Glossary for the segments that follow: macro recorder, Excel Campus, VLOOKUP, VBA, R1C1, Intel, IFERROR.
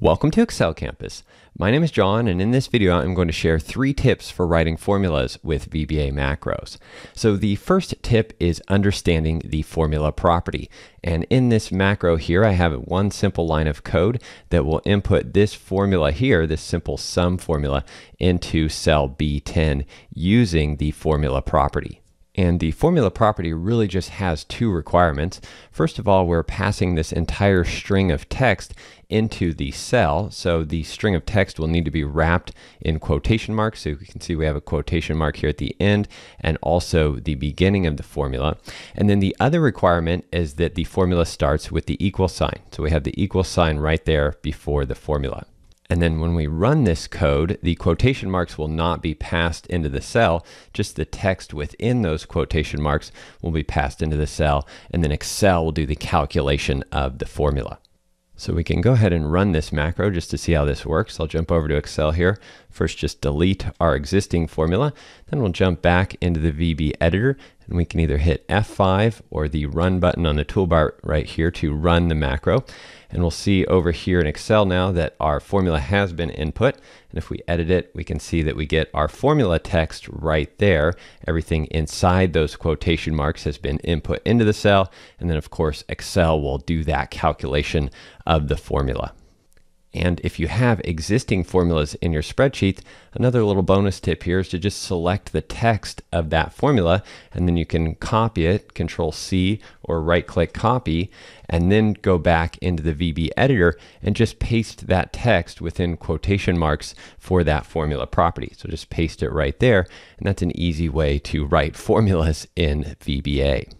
Welcome to Excel Campus. My name is John, and in this video I'm going to share 3 tips for writing formulas with VBA macros. So the first tip is understanding the formula property. And in this macro here, I have one simple line of code that will input this formula here, this simple sum formula, into cell B10 using the formula property. And the formula property really just has 2 requirements. First of all, we're passing this entire string of text into the cell. So the string of text will need to be wrapped in quotation marks. So you can see we have a quotation mark here at the end and also the beginning of the formula. And then the other requirement is that the formula starts with the equal sign. So we have the equal sign right there before the formula. And then when we run this code, the quotation marks will not be passed into the cell, just the text within those quotation marks will be passed into the cell, and then Excel will do the calculation of the formula. So we can go ahead and run this macro just to see how this works. I'll jump over to Excel here. First, just delete our existing formula. Then we'll jump back into the VB editor, and we can either hit F5 or the run button on the toolbar right here to run the macro. And we'll see over here in Excel now that our formula has been input. And if we edit it, we can see that we get our formula text right there. Everything inside those quotation marks has been input into the cell. And then of course, Excel will do that calculation of the formula. And if you have existing formulas in your spreadsheet, another little bonus tip here is to just select the text of that formula, and then you can copy it, Control C or right click copy, and then go back into the VB editor and just paste that text within quotation marks for that formula property. So just paste it right there. And that's an easy way to write formulas in VBA.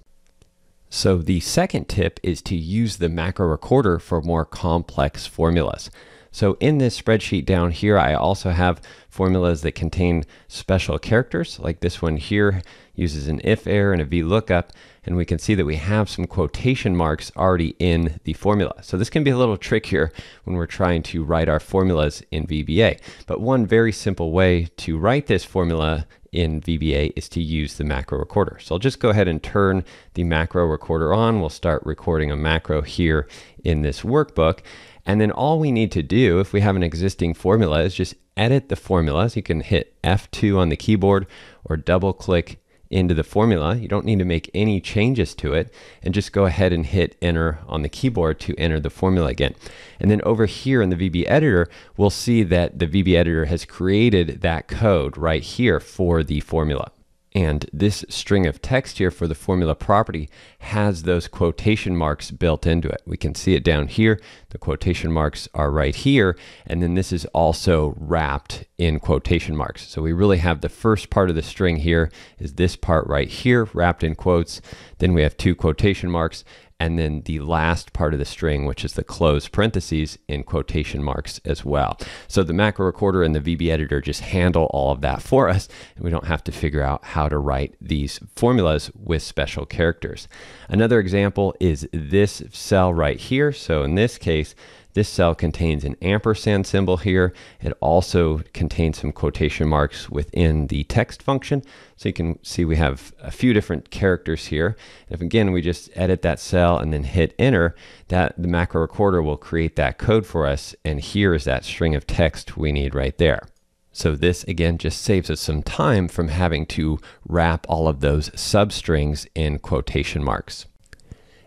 So the second tip is to use the macro recorder for more complex formulas. So in this spreadsheet down here, I also have formulas that contain special characters, like this one here uses an IFERROR and a VLOOKUP, and we can see that we have some quotation marks already in the formula. So this can be a little trickier when we're trying to write our formulas in VBA. But one very simple way to write this formula in VBA is to use the macro recorder. So I'll just go ahead and turn the macro recorder on. We'll start recording a macro here in this workbook. And then all we need to do, if we have an existing formula, is just edit the formulas. You can hit F2 on the keyboard or double click into the formula. You don't need to make any changes to it, and just go ahead and hit enter on the keyboard to enter the formula again. And then over here in the VB editor, we'll see that the VB editor has created that code right here for the formula. And this string of text here for the formula property has those quotation marks built into it. We can see it down here. The quotation marks are right here. And then this is also wrapped in quotation marks. So we really have the first part of the string here is this part right here wrapped in quotes. Then we have 2 quotation marks. And then the last part of the string, which is the closed parentheses, in quotation marks as well. So the macro recorder and the VB editor just handle all of that for us, and we don't have to figure out how to write these formulas with special characters. Another example is this cell right here. So in this case, this cell contains an ampersand symbol here. It also contains some quotation marks within the text function. So you can see we have a few different characters here. If again, we just edit that cell and then hit enter, the macro recorder will create that code for us. And here is that string of text we need right there. So this, again, just saves us some time from having to wrap all of those substrings in quotation marks.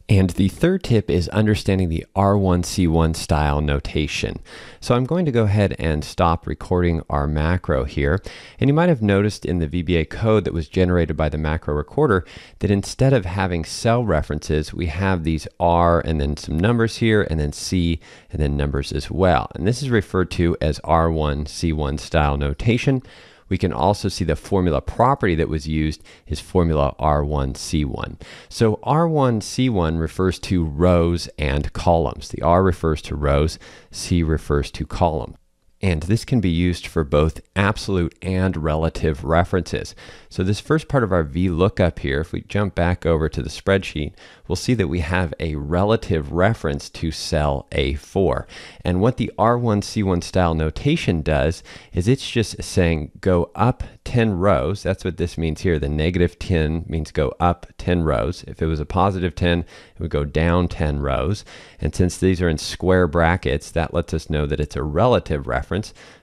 And the third tip is understanding the R1C1 style notation. So I'm going to go ahead and stop recording our macro here. And you might have noticed in the VBA code that was generated by the macro recorder that instead of having cell references, we have these R and then some numbers here and then C and then numbers as well. And this is referred to as R1C1 style notation. We can also see the formula property that was used is formula R1C1. So R1C1 refers to rows and columns. The R refers to rows, C refers to columns. And this can be used for both absolute and relative references. So this first part of our VLOOKUP here, if we jump back over to the spreadsheet, we'll see that we have a relative reference to cell A4. And what the R1C1 style notation does is it's just saying go up 10 rows. That's what this means here. The negative 10 means go up 10 rows. If it was a positive 10, it would go down 10 rows. And since these are in square brackets, that lets us know that it's a relative reference.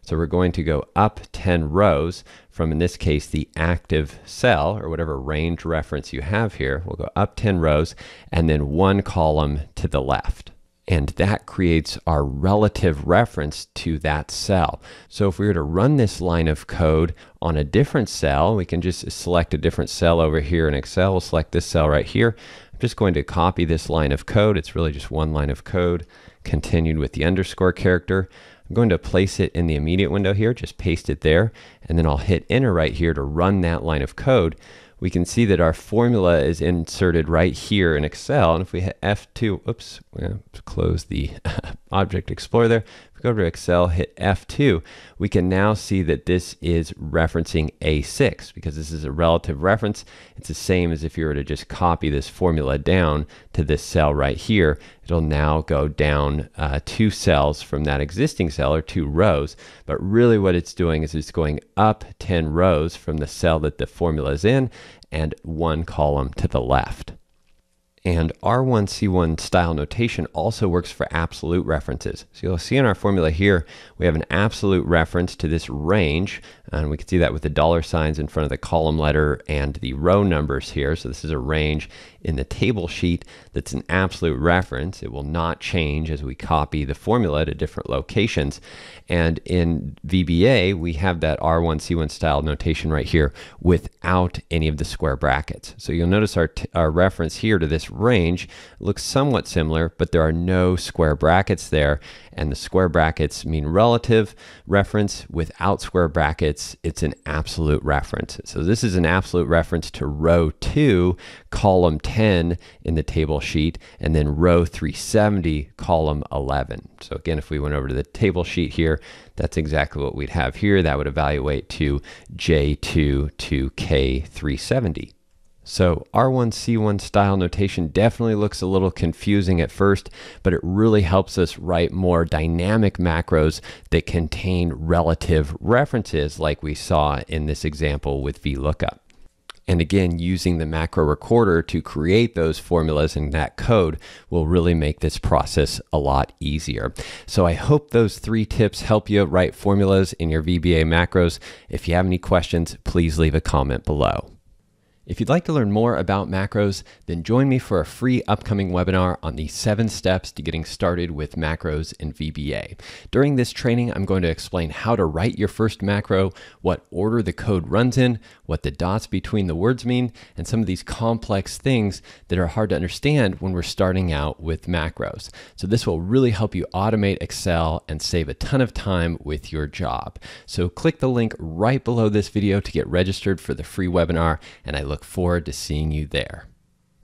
So we're going to go up 10 rows from, in this case, the active cell or whatever range reference you have here. We'll go up 10 rows and then one column to the left. And that creates our relative reference to that cell. So if we were to run this line of code on a different cell, we can just select a different cell over here in Excel. We'll select this cell right here. I'm just going to copy this line of code. It's really just one line of code continued with the underscore character. I'm going to place it in the immediate window here, just paste it there, and then I'll hit enter right here to run that line of code. We can see that our formula is inserted right here in Excel. And if we hit F2, oops, we're going to close the Object Explorer there. If we go to Excel, hit F2, we can now see that this is referencing A6 because this is a relative reference. It's the same as if you were to just copy this formula down to this cell right here. It'll now go down two cells from that existing cell, or two rows. But really what it's doing is it's going up 10 rows from the cell that the formula is in and one column to the left. And R1C1 style notation also works for absolute references. So you'll see in our formula here, we have an absolute reference to this range, and we can see that with the dollar signs in front of the column letter and the row numbers here. So this is a range in the table sheet that's an absolute reference. It will not change as we copy the formula to different locations. And in VBA, we have that R1C1 style notation right here without any of the square brackets. So you'll notice our reference here to this range looks somewhat similar, but there are no square brackets there, and the square brackets mean relative reference. Without square brackets, it's an absolute reference. So this is an absolute reference to row 2, column 10 in the table sheet, and then row 370, column 11. So again, if we went over to the table sheet here, that's exactly what we'd have here. That would evaluate to J2 to K370. So R1C1 style notation definitely looks a little confusing at first, but it really helps us write more dynamic macros that contain relative references like we saw in this example with VLOOKUP. And again, using the macro recorder to create those formulas and that code will really make this process a lot easier. So I hope those 3 tips help you write formulas in your VBA macros. If you have any questions, please leave a comment below. If you'd like to learn more about macros, then join me for a free upcoming webinar on the 7 steps to getting started with macros in VBA. During this training, I'm going to explain how to write your first macro, what order the code runs in, what the dots between the words mean, and some of these complex things that are hard to understand when we're starting out with macros. So this will really help you automate Excel and save a ton of time with your job. So click the link right below this video to get registered for the free webinar, and I look forward to seeing you there.